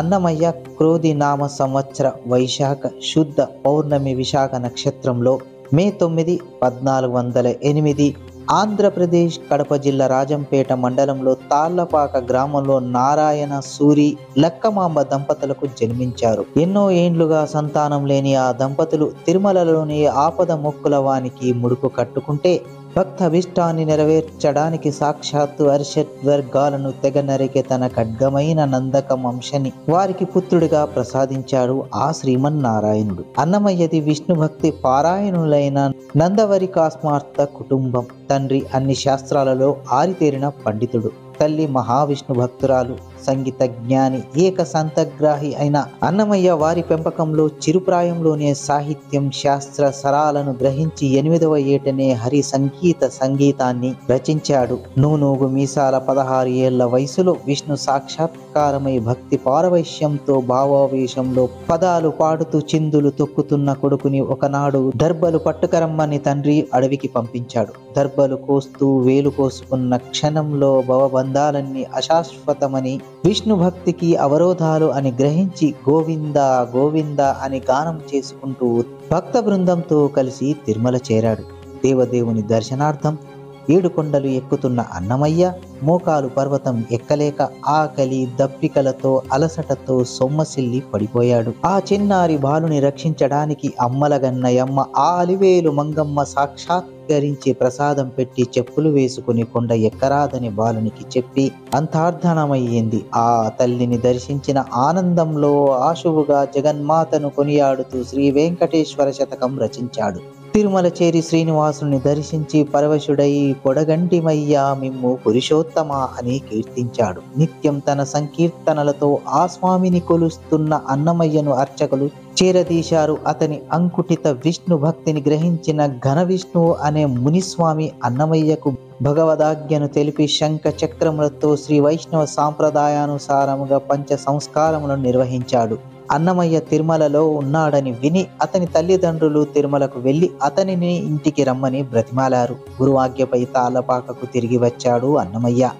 అన్నమయ్య క్రోధి నామ సంవత్సర వైశాఖ శుద్ధ పౌర్ణమి విశాఖ నక్షత్రంలో మే 9, 1408 ఆంధ్రప్రదేశ్ కడప జిల్లా రాజంపేట మండలంలో తాళ్లపాక గ్రామంలో నారాయణ సూరి, లక్కమాంబ దంపతులకు జన్మించారు. ఎన్నో ఏండ్లుగా సంతానం లేని ఆ దంపతులు తిరుమలలోని ఆపద మొక్కుల వానికి ముడుపు కట్టుకుంటే భక్తభీష్టాన్ని నెరవేర్చడానికి సాక్షాత్తు అరిషద్వర్గాలను తెగనరికే తన ఖడ్గమైన నందకమంశని వారికి పుత్రుడిగా ప్రసాదించాడు ఆ శ్రీమన్నారాయణుడు. అన్నమయ్యది విష్ణు భక్తి పారాయణులైన నందవరి కాస్మార్థ కుటుంబం. తండ్రి అన్ని శాస్త్రాలలో ఆరితేరిన పండితుడు, తల్లి మహావిష్ణు భక్తురాలు, సంగీత జ్ఞాని, ఏక సంతగ్రాహి అయిన అన్నమయ్య వారి పెంపకంలో చిరుప్రాయంలోనే సాహిత్యం, శాస్త్ర సరాలను గ్రహించి 8వ ఏటనే హరి సంగీత సంగీతాన్ని రచించాడు. నూనూగు మీసాల 16 ఏళ్ల వయసులో విష్ణు సాక్షాత్కారమై భక్తి పారవైశ్యంతో భావావేశంలో పదాలు పాడుతూ చిందులు తొక్కుతున్న కొడుకుని ఒకనాడు దర్బలు పట్టుకరమ్మని తండ్రి అడవికి పంపించాడు. దర్బలు కోస్తూ వేలు కోసుకున్న క్షణంలో భవబంధాలన్నీ అశాశ్వతమని, విష్ణు భక్తికి అవరోధాలు అని గ్రహించి గోవింద గోవింద అని గానం చేసుకుంటూ భక్త బృందంతో కలిసి తిరుమల చేరాడు. దేవదేవుని దర్శనార్థం 7 కొండలు ఎక్కుతున్న అన్నమయ్య మోకాలు పర్వతం ఎక్కలేక ఆకలి దప్పికలతో అలసటతో సొమ్మసిల్లి పడిపోయాడు. ఆ చిన్నారి బాలుని రక్షించడానికి అమ్మలగన్నయమ్మ ఆ అలివేలు మంగమ్మ సాక్షాత్కరించి ప్రసాదం పెట్టి చెప్పులు వేసుకుని కొండ ఎక్కరాదని బాలునికి చెప్పి అంతర్ధానమయ్యింది. ఆ తల్లిని దర్శించిన ఆనందంలో ఆశువుగా జగన్మాతను కొనియాడుతూ శ్రీ వేంకటేశ్వర శతకం రచించాడు. తిరుమల చేరి శ్రీనివాసుని దర్శించి పరవశుడై పొడగంటిమయ్యా మిమ్ము పురిశోత్తమ అని కీర్తించాడు. నిత్యం తన సంకీర్తనలతో ఆ స్వామిని కొలుస్తున్న అన్నమయ్యను అర్చకులు చేరదీశారు. అతని అంకుటిత విష్ణు భక్తిని గ్రహించిన ఘన విష్ణువు అనే మునిస్వామి అన్నమయ్యకు భగవదాజ్ఞను తెలిపి శంఖ చక్రములతో శ్రీ వైష్ణవ సాంప్రదాయానుసారముగా 5 సంస్కారములను నిర్వహించాడు. అన్నమయ్య తిరుమలలో ఉన్నాడని విని అతని తల్లిదండ్రులు తిరుమలకు వెళ్ళి అతనిని ఇంటికి రమ్మని బ్రతిమాలారు. గురువాజ్ఞపై తాళ్లపాకకు తిరిగి వచ్చాడు అన్నమయ్య.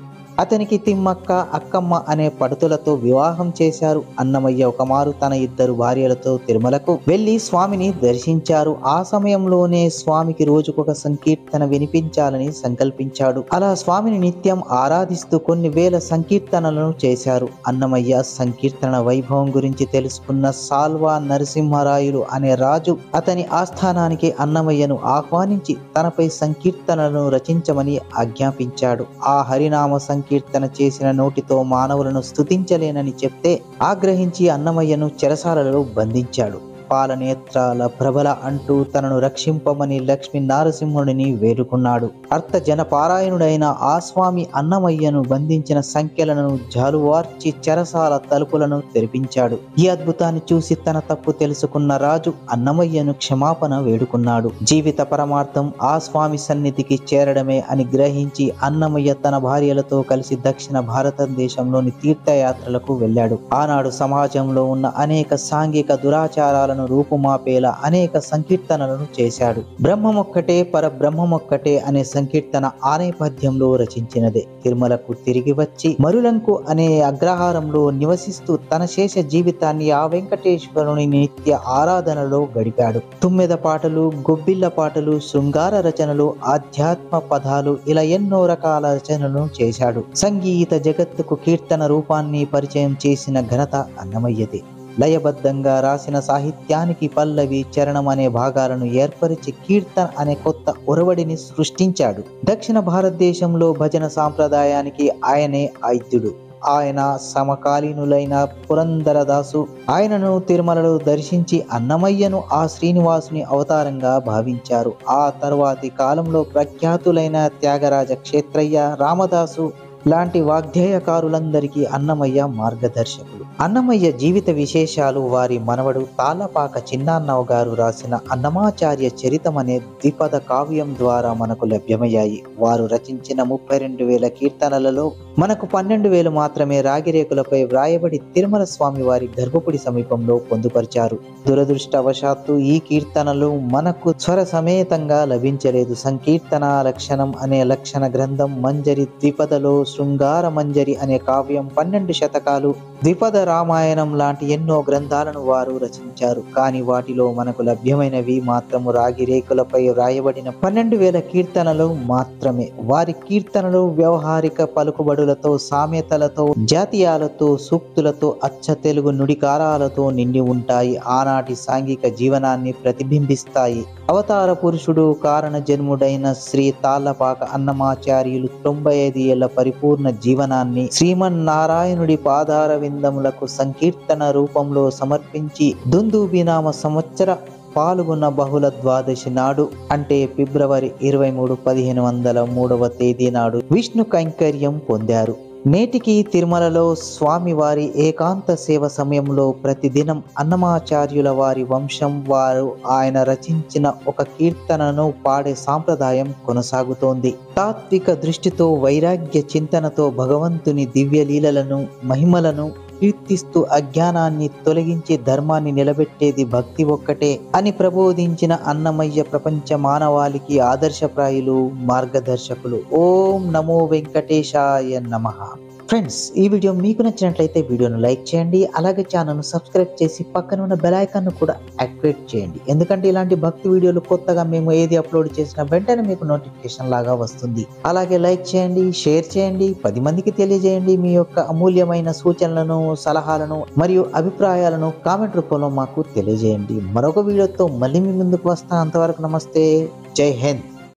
అతనికి తిమ్మక్క, అక్కమ్మ అనే పడుతులతో వివాహం చేశారు. అన్నమయ్య ఒకమారు తన 2 భార్యలతో తిరుమలకు వెళ్లి స్వామిని దర్శించారు. ఆ సమయంలోనే స్వామికి రోజుకొక సంకీర్తన వినిపించాలని సంకల్పించాడు. అలా స్వామిని నిత్యం ఆరాధిస్తూ కొన్ని వేల సంకీర్తనలను చేశారు. అన్నమయ్య సంకీర్తన వైభవం గురించి తెలుసుకున్న సాల్వా నర్సిమ్హరాయులు అనే రాజు అతని ఆస్థానానికి అన్నమయ్యను ఆహ్వానించి తనపై సంకీర్తనలను రచించమని ఆజ్ఞాపించాడు. ఆ హరినామ కీర్తన చేసిన నోటితో మానవులను స్తుతించలేనని చెప్తే ఆగ్రహించి అన్నమయ్యను చెరసాలలో బంధించాడు. పాలనేత్రాల ప్రభల అంటూ తనను రక్షింపమని లక్ష్మీ నరసింహుడిని వేడుకున్నాడు. అర్థజన పారాయణుడైన ఆ స్వామి అన్నమయ్యను బంధించిన సంఖ్యలను జాలువార్చి చెరసాల తలుపులను తెరిపించాడు. ఈ అద్భుతాన్ని చూసి తన తప్పు తెలుసుకున్న రాజు అన్నమయ్యను క్షమాపణ వేడుకున్నాడు. జీవిత పరమార్థం ఆ స్వామి సన్నిధికి చేరడమే అని గ్రహించి అన్నమయ్య తన భార్యలతో కలిసి దక్షిణ భారతదేశంలోని తీర్థయాత్రలకు వెళ్ళాడు. ఆనాడు సమాజంలో ఉన్న అనేక సాంఘిక దురాచారాలను రూపుమాపేలా అనేక సంకీర్తనలను చేశాడు. బ్రహ్మమొక్కటే పరబ్రహ్మమొక్కటే అనే సంకీర్తన ఆ నేపథ్యంలో రచించినదే. తిరుమలకు తిరిగి వచ్చి మరులంకు అనే అగ్రహారంలో నివసిస్తూ తన శేష జీవితాన్ని ఆ వెంకటేశ్వరుని నిత్య ఆరాధనలో గడిపాడు. 9 పాటలు, గొబ్బిళ్ళ పాటలు, శృంగార రచనలు, ఆధ్యాత్మ పదాలు ఇలా ఎన్నో రకాల రచనలను చేశాడు. సంగీత జగత్తుకు కీర్తన రూపాన్ని పరిచయం చేసిన ఘనత అన్నమయ్యదే. లయబద్ధంగా రాసిన సాహిత్యానికి పల్లవి, చరణం అనే భాగాలను ఏర్పరిచి కీర్తన అనే కొత్త ఒరవడిని సృష్టించాడు. దక్షిణ భారతదేశంలో భజన సాంప్రదాయానికి ఆయనే ఆద్యుడు. ఆయన సమకాలీనులైన పురంధరదాసు ఆయనను తిరుమలలో దర్శించి అన్నమయ్యను ఆ శ్రీనివాసుని అవతారంగా భావించారు. ఆ తర్వాతి కాలంలో ప్రఖ్యాతులైన త్యాగరాజ క్షేత్రయ్య, రామదాసు లాంటి వాగ్గేయకారులందరికీ అన్నమయ్య మార్గదర్శకులు. అన్నమయ్య జీవిత విశేషాలు వారి మనవడు తాళ్లపాక చిన్నాన్నవ గారు రాసిన అన్నమాచార్య చరితం అనే ద్విపద కావ్యం ద్వారా మనకు లభ్యమయ్యాయి. వారు రచించిన 32,000 కీర్తనలలో మనకు 12,000 మాత్రమే రాగిరేకులపై వ్రాయబడి తిరుమల స్వామి వారి గర్భపుడి సమీపంలో పొందుపరిచారు. దురదృష్టవశాత్తు ఈ కీర్తనలు మనకు స్వర సమేతంగా లభించలేదు. సంకీర్తన లక్షణం అనే లక్షణ గ్రంథం, మంజరి ద్విపదలో శృంగార మంజరి అనే కావ్యం 12 శతకాలు, ద్విపద రామాయణం లాంటి ఎన్నో గ్రంథాలను వారు రచించారు. కానీ వాటిలో మనకు లభ్యమైనవి మాత్రము రాగి రేకులపై వ్రాయబడిన 12,000 కీర్తనలు మాత్రమే. వారి కీర్తనలు వ్యవహారిక పలుకుబడులతో, సామెతలతో, జాతీయాలతో, సూక్తులతో, అచ్చ తెలుగు నుడికారాలతో నిండి ఉంటాయి. ఆనాటి సాంఘిక జీవనాన్ని ప్రతిబింబిస్తాయి. అవతార పురుషుడు కారణ జన్ముడైన శ్రీ తాళ్ళపాక అన్నమాచార్యులు 95 ఏళ్ల పరిపూర్ణ జీవనాన్ని శ్రీమన్నారాయణుడి పాదార విందములకు సంకీర్తన రూపంలో సమర్పించి దుందుబినామ సంవత్సర పాల్గొన్న బహుళ ద్వాదశి నాడు, అంటే ఫిబ్రవరి 23, 1503 నాడు విష్ణు కైంకర్యం పొందారు. నేటికి తిరుమలలో స్వామివారి ఏకాంత సేవ సమయంలో ప్రతిదినం అన్నమాచార్యుల వారి వంశం వారు ఆయన రచించిన ఒక కీర్తనను పాడే సాంప్రదాయం కొనసాగుతోంది. తాత్విక దృష్టితో, వైరాగ్య చింతనతో భగవంతుని దివ్యలీలలను, మహిమలను కీర్తిస్తూ అజ్ఞానాన్ని తొలగించి ధర్మాన్ని నిలబెట్టేది భక్తి ఒక్కటే అని ప్రబోధించిన అన్నమయ్య ప్రపంచ మానవాళికి ఆదర్శప్రాయులు, మార్గదర్శకులు. ఓం నమో వెంకటేశాయ నమః. ఫ్రెండ్స్, ఈ వీడియో మీకు నచ్చినట్లయితే వీడియోను లైక్ చేయండి. అలాగే ఛానల్ను సబ్స్క్రైబ్ చేసి పక్కన ఉన్న బెల్ ఐకాన్ను కూడా యాక్టివేట్ చేయండి. ఎందుకంటే ఇలాంటి భక్తి వీడియోలు కొత్తగా మేము ఏది అప్లోడ్ చేసినా వెంటనే మీకు నోటిఫికేషన్ లాగా వస్తుంది. అలాగే లైక్ చేయండి, షేర్ చేయండి, 10 మందికి తెలియజేయండి. మీ యొక్క అమూల్యమైన సూచనలను, సలహాలను మరియు అభిప్రాయాలను కామెంట్ రూపంలో మాకు తెలియజేయండి. మరొక వీడియోతో మళ్ళీ మీ ముందుకు వస్తా. అంతవరకు నమస్తే. జై హింద్.